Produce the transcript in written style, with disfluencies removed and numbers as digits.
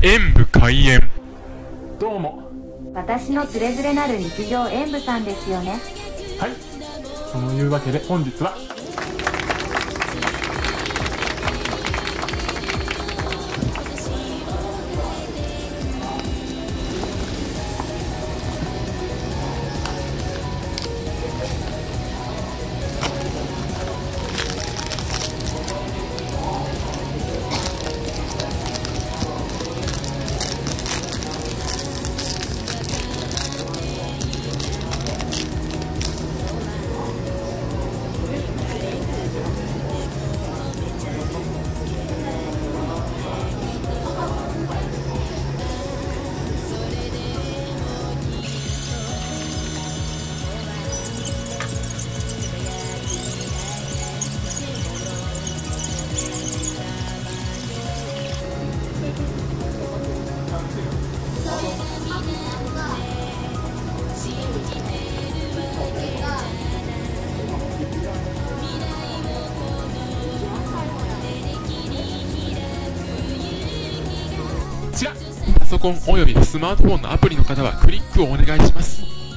演舞開演。どうも、私のつれづれなる日常演舞さんですよね。はい、そのいうわけで本日はこちら、パソコンおよびスマートフォンのアプリの方はクリックをお願いします。